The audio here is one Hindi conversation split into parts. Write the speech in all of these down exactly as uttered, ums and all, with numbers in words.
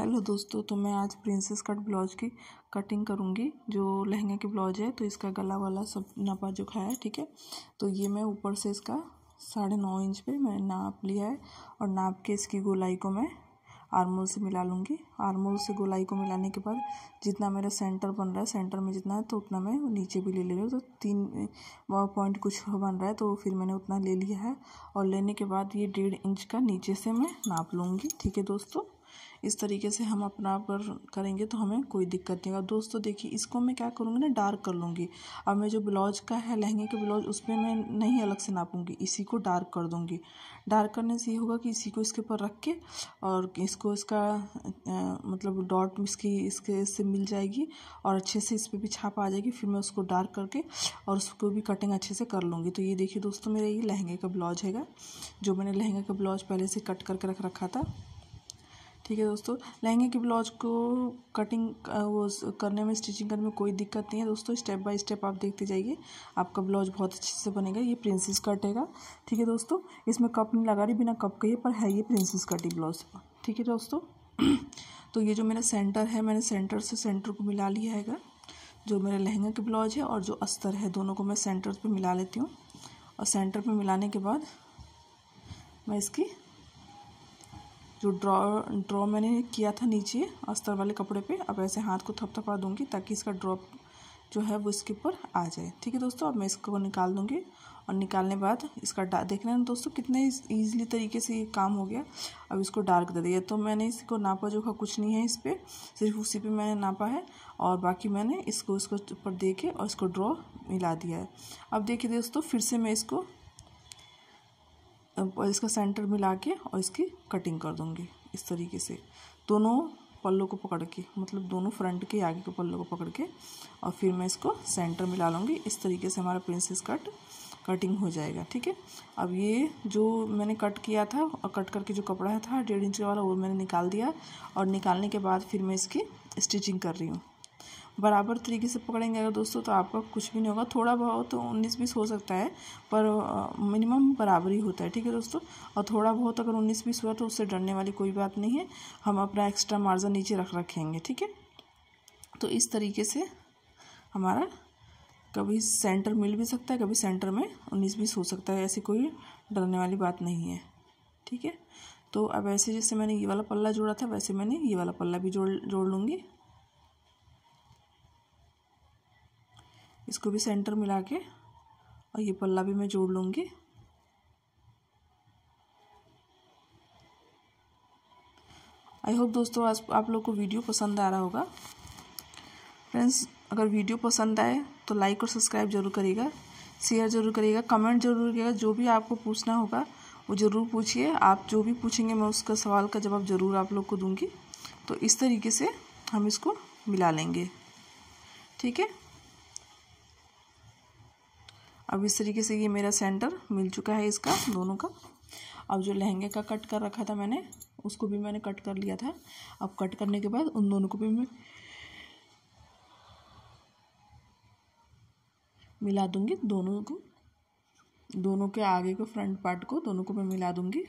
हेलो दोस्तों, तो मैं आज प्रिंसेस कट ब्लाउज की कटिंग करूँगी। जो लहंगे की ब्लाउज है तो इसका गला वाला सब नापा जोखा है, ठीक है। तो ये मैं ऊपर से इसका साढ़े नौ इंच पे मैंने नाप लिया है और नाप के इसकी गोलाई को मैं आर्मोल से मिला लूँगी। आर्मोल से गोलाई को मिलाने के बाद जितना मेरा सेंटर बन रहा है, सेंटर में जितना है तो उतना मैं नीचे भी ले ले रही हूँ। तो तीन पॉइंट कुछ बन रहा है तो फिर मैंने उतना ले लिया है। और लेने के बाद ये डेढ़ इंच का नीचे से मैं नाप लूँगी, ठीक है दोस्तों। इस तरीके से हम अपना पर करेंगे तो हमें कोई दिक्कत नहीं होगा। दोस्तों देखिए, इसको मैं क्या करूँगी ना, डार्क कर लूँगी। अब मैं जो ब्लाउज का है, लहंगे के ब्लाउज, उस पर मैं नहीं अलग से नापूँगी, इसी को डार्क कर दूँगी। डार्क करने से ये होगा कि इसी को इसके ऊपर रख के और इसको इसका आ, मतलब डॉट इसकी इसके इससे मिल जाएगी और अच्छे से इस पर भी छाप आ जाएगी। फिर मैं उसको डार्क करके और उसको भी कटिंग अच्छे से कर लूँगी। तो ये देखिए दोस्तों, मेरा ये लहंगे का ब्लाउज हैगा, जो मैंने लहंगे का ब्लाउज पहले से कट करके रख रखा था, ठीक है दोस्तों। लहंगे के ब्लाउज को कटिंग वो करने में, स्टिचिंग करने में कोई दिक्कत नहीं है दोस्तों। स्टेप बाय स्टेप आप देखते जाइए, आपका ब्लाउज बहुत अच्छे से बनेगा। ये प्रिंसेस कट हैगा, ठीक है दोस्तों। इसमें कप नहीं लगा रही, बिना कप के ही, पर है ये प्रिंसेस कट ही ब्लाउज, ठीक है दोस्तों। तो ये जो मेरा सेंटर है, मैंने सेंटर से सेंटर को मिला लिया हैगा। जो मेरा लहंगा के ब्लाउज है और जो अस्तर है, दोनों को मैं सेंटर पर मिला लेती हूँ। और सेंटर पर मिलाने के बाद मैं इसकी जो ड्रॉ ड्रॉ मैंने किया था नीचे अस्तर वाले कपड़े पे, अब ऐसे हाथ को थपथपा दूंगी ताकि इसका ड्रॉप जो है वो इसके ऊपर आ जाए, ठीक है दोस्तों। अब मैं इसको निकाल दूंगी और निकालने के बाद इसका डार्क देख रहे हैं दोस्तों, कितने ईजिली तरीके से ये काम हो गया। अब इसको डार्क दे दिया, तो मैंने इसको नापा जोखा कुछ नहीं है इस पर, सिर्फ उसी पे मैंने नापा है और बाकी मैंने इसको इसको ऊपर दे के और इसको ड्रॉ मिला दिया है। अब देखिए दोस्तों, फिर से मैं इसको इसका सेंटर मिला के और इसकी कटिंग कर दूंगी इस तरीके से। दोनों पल्लों को पकड़ के, मतलब दोनों फ्रंट के आगे के पल्लों को पकड़ के, और फिर मैं इसको सेंटर मिला लूँगी। इस तरीके से हमारा प्रिंसेस कट कटिंग हो जाएगा, ठीक है। अब ये जो मैंने कट किया था और कट करके जो कपड़ा था डेढ़ इंच वाला, वो मैंने निकाल दिया। और निकालने के बाद फिर मैं इसकी स्टिचिंग कर रही हूँ। बराबर तरीके से पकड़ेंगे अगर दोस्तों तो आपका कुछ भी नहीं होगा, थोड़ा बहुत तो उन्नीस बीस हो सकता है, पर मिनिमम बराबर ही होता है, ठीक है दोस्तों। और थोड़ा बहुत अगर उन्नीस बीस हुआ तो उससे डरने वाली कोई बात नहीं है, हम अपना एक्स्ट्रा मार्जिन नीचे रख रखेंगे, ठीक है। तो इस तरीके से हमारा कभी सेंटर मिल भी सकता है, कभी सेंटर में उन्नीस बीस हो सकता है, ऐसी कोई डरने वाली बात नहीं है, ठीक है। तो अब ऐसे जैसे मैंने ये वाला पल्ला जोड़ा था, वैसे मैंने ये वाला पल्ला भी जोड़ जोड़ लूँगी। इसको भी सेंटर मिला के और ये पल्ला भी मैं जोड़ लूँगी। आई होप दोस्तों आज आप लोग को वीडियो पसंद आ रहा होगा। फ्रेंड्स, अगर वीडियो पसंद आए तो लाइक और सब्सक्राइब जरूर करिएगा, शेयर जरूर करिएगा, कमेंट जरूर करिएगा। जो भी आपको पूछना होगा वो ज़रूर पूछिए। आप जो भी पूछेंगे मैं उसका सवाल का जवाब ज़रूर आप लोग को दूँगी। तो इस तरीके से हम इसको मिला लेंगे, ठीक है। अब इस तरीके से ये मेरा सेंटर मिल चुका है इसका, दोनों का। अब जो लहंगे का कट कर रखा था मैंने, उसको भी मैंने कट कर लिया था। अब कट करने के बाद उन दोनों को भी मैं मिला दूंगी, दोनों को, दोनों के आगे के फ्रंट पार्ट को, दोनों को मैं मिला दूंगी।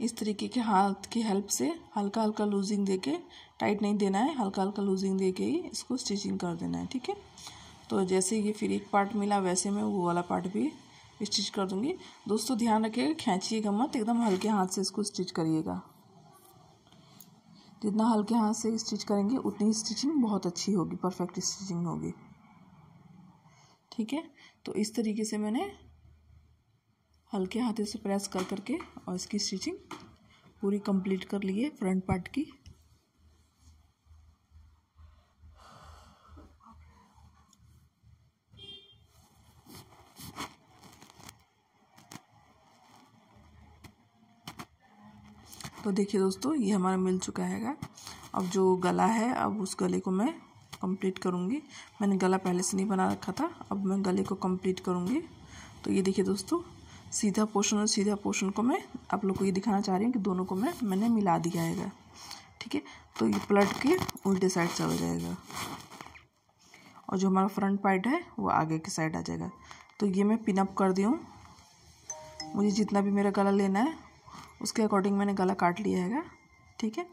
इस तरीके के हाथ की हेल्प से हल्का हल्का लूजिंग देके, टाइट नहीं देना है, हल्का हल्का लूजिंग देके ही इसको स्टिचिंग कर देना है, ठीक है। तो जैसे ये फिर एक पार्ट मिला, वैसे मैं वो वाला पार्ट भी स्टिच कर दूँगी। दोस्तों ध्यान रखिएगा, खींचिएगा मत, एकदम हल्के हाथ से इसको स्टिच करिएगा। जितना हल्के हाथ से स्टिच करेंगे उतनी स्टिचिंग बहुत अच्छी होगी, परफेक्ट स्टिचिंग होगी, ठीक है। तो इस तरीके से मैंने हल्के हाथों से प्रेस कर करके और इसकी स्टिचिंग पूरी कंप्लीट कर ली है फ्रंट पार्ट की। तो देखिए दोस्तों, ये हमारा मिल चुका हैगा। अब जो गला है, अब उस गले को मैं कंप्लीट करूँगी। मैंने गला पहले से नहीं बना रखा था, अब मैं गले को कंप्लीट करूँगी। तो ये देखिए दोस्तों, सीधा पोर्शन और सीधा पोर्शन को मैं आप लोग को ये दिखाना चाह रही हूँ कि दोनों को मैं मैंने मिला दिया हैगा, ठीक है। तो ये पलट के उल्टे साइड चला जाएगा और जो हमारा फ्रंट पार्ट है वो आगे की साइड आ जाएगा। तो ये मैं पिन अप कर दी हूँ मुझे जितना भी मेरा गला लेना है उसके अकॉर्डिंग मैंने गला काट लिया है, ठीक है।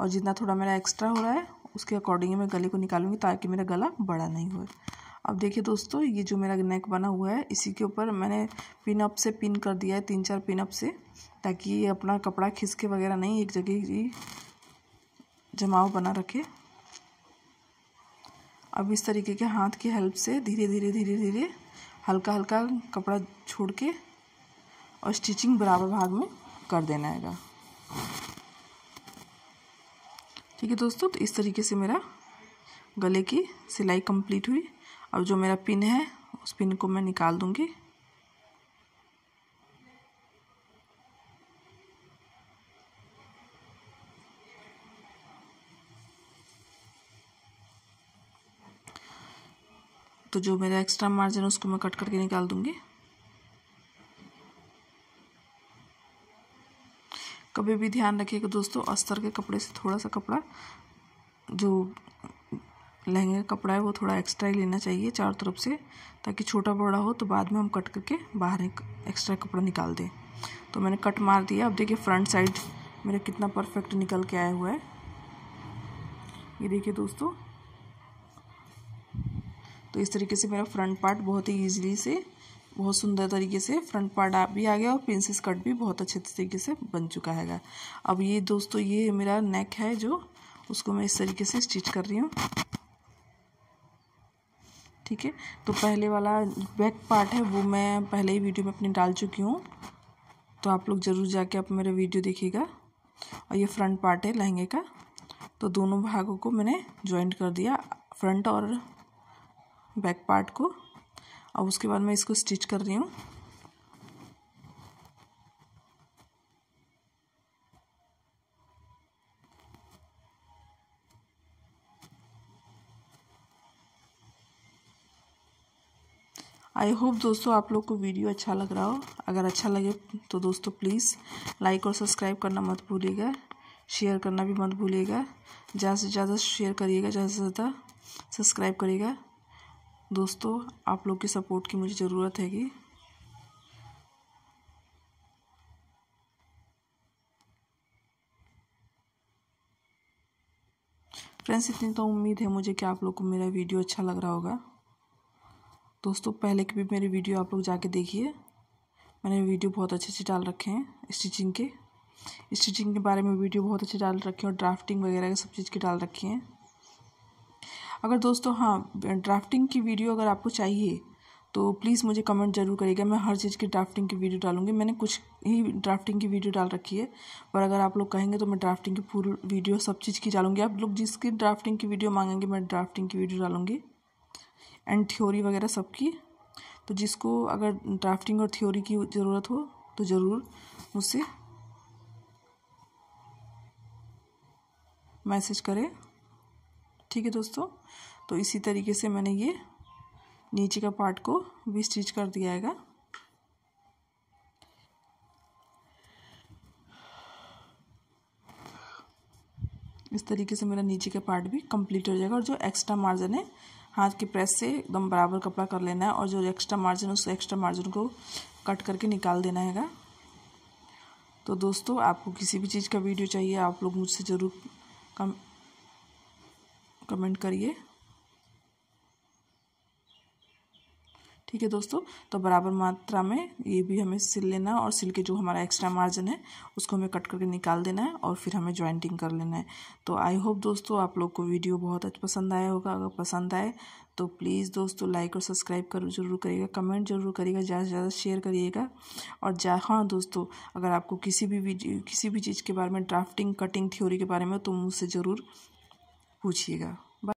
और जितना थोड़ा मेरा एक्स्ट्रा हो रहा है उसके अकॉर्डिंग मैं गले को निकालूंगी ताकि मेरा गला बड़ा नहीं हो। अब देखिए दोस्तों, ये जो मेरा नेक बना हुआ है इसी के ऊपर मैंने पिन अप से पिन कर दिया है, तीन चार पिन अप से, ताकि ये अपना कपड़ा खिसके वगैरह नहीं, एक जगह ही जमाव बना रखे। अब इस तरीके के हाथ की हेल्प से धीरे धीरे धीरे धीरे हल्का हल्का कपड़ा छोड़ के और स्टिचिंग बराबर भाग में कर देना है, ठीक है दोस्तों। तो इस तरीके से मेरा गले की सिलाई कंप्लीट हुई। अब जो मेरा पिन है उस पिन को मैं निकाल दूंगी। तो जो मेरा एक्स्ट्रा मार्जिन है उसको मैं कट करके निकाल दूंगी। कभी भी ध्यान रखिएगा दोस्तों, अस्तर के कपड़े से थोड़ा सा कपड़ा, जो लहंगे का कपड़ा है वो थोड़ा एक्स्ट्रा ही लेना चाहिए चारों तरफ से, ताकि छोटा बड़ा हो तो बाद में हम कट करके बाहर एक एक्स्ट्रा कपड़ा निकाल दें। तो मैंने कट मार दिया। अब देखिए फ्रंट साइड मेरा कितना परफेक्ट निकल के आया हुआ है, ये देखिए दोस्तों। तो इस तरीके से मेरा फ्रंट पार्ट बहुत ही ईजिली से, बहुत सुंदर तरीके से फ्रंट पार्ट आप भी आ गया और प्रिंसेस कट भी बहुत अच्छे तरीके से बन चुका है। अब ये दोस्तों ये मेरा नेक है जो, उसको मैं इस तरीके से स्टिच कर रही हूँ, ठीक है। तो पहले वाला बैक पार्ट है वो मैं पहले ही वीडियो में अपनी डाल चुकी हूँ, तो आप लोग ज़रूर जाके आप मेरा वीडियो देखिएगा। और ये फ्रंट पार्ट है लहंगे का, तो दोनों भागों को मैंने ज्वाइंट कर दिया, फ्रंट और बैक पार्ट को। अब उसके बाद मैं इसको स्टिच कर रही हूँ। आई होप दोस्तों आप लोग को वीडियो अच्छा लग रहा हो। अगर अच्छा लगे तो दोस्तों प्लीज़ लाइक और सब्सक्राइब करना मत भूलिएगा, शेयर करना भी मत भूलिएगा, ज़्यादा से ज़्यादा शेयर करिएगा, ज़्यादा से ज़्यादा सब्सक्राइब करिएगा। दोस्तों आप लोग की सपोर्ट की मुझे ज़रूरत हैगी। फ्रेंड्स इतनी तो उम्मीद है मुझे कि आप लोग को मेरा वीडियो अच्छा लग रहा होगा। दोस्तों पहले के भी मेरे वीडियो आप लोग जाके देखिए, मैंने वीडियो बहुत अच्छे अच्छे डाल रखे हैं, स्टिचिंग के स्टिचिंग के बारे में वीडियो बहुत अच्छे डाल रखे हैं और ड्राफ्टिंग वगैरह के सब चीज़ के डाल रखी हैं। अगर दोस्तों हाँ, ड्राफ्टिंग की वीडियो अगर आपको चाहिए तो प्लीज़ मुझे कमेंट जरूर करिएगा, मैं हर चीज़ की ड्राफ्टिंग की वीडियो डालूंगी। मैंने कुछ ही ड्राफ्टिंग की वीडियो डाल रखी है, पर अगर आप लोग कहेंगे तो मैं ड्राफ्टिंग की पूरी वीडियो सब चीज़ की डालूंगी। आप लोग जिसकी ड्राफ्टिंग की वीडियो मांगेंगे मैं ड्राफ्टिंग की वीडियो डालूंगी, एंड थ्योरी वगैरह सबकी। तो जिसको अगर ड्राफ्टिंग और थ्योरी की ज़रूरत हो तो ज़रूर मुझसे मैसेज करें, ठीक है दोस्तों। तो इसी तरीके से मैंने ये नीचे का पार्ट को भी स्टिच कर दिया है। इस तरीके से मेरा नीचे का पार्ट भी कंप्लीट हो जाएगा। और जो एक्स्ट्रा मार्जिन है हाथ की प्रेस से एकदम बराबर कपड़ा कर लेना है, और जो एक्स्ट्रा मार्जिन उस एक्स्ट्रा मार्जिन को कट करके निकाल देना है। तो दोस्तों आपको किसी भी चीज़ का वीडियो चाहिए आप लोग मुझसे ज़रूर कम कमेंट करिए, ठीक है दोस्तों। तो बराबर मात्रा में ये भी हमें सिल लेना है, और सिल के जो हमारा एक्स्ट्रा मार्जिन है उसको हमें कट करके निकाल देना है और फिर हमें ज्वाइंटिंग कर लेना है। तो आई होप दोस्तों आप लोग को वीडियो बहुत अच्छा पसंद आया होगा। अगर पसंद आए तो प्लीज़ दोस्तों लाइक और सब्सक्राइब कर जरूर करिएगा, कमेंट जरूर करिएगा, ज़्यादा से ज़्यादा शेयर करिएगा। और जा हाँ दोस्तों, अगर आपको किसी भी वीडियो किसी भी चीज़ के बारे में, ड्राफ्टिंग, कटिंग, थ्योरी के बारे में, तो मुझसे ज़रूर पूछिएगा।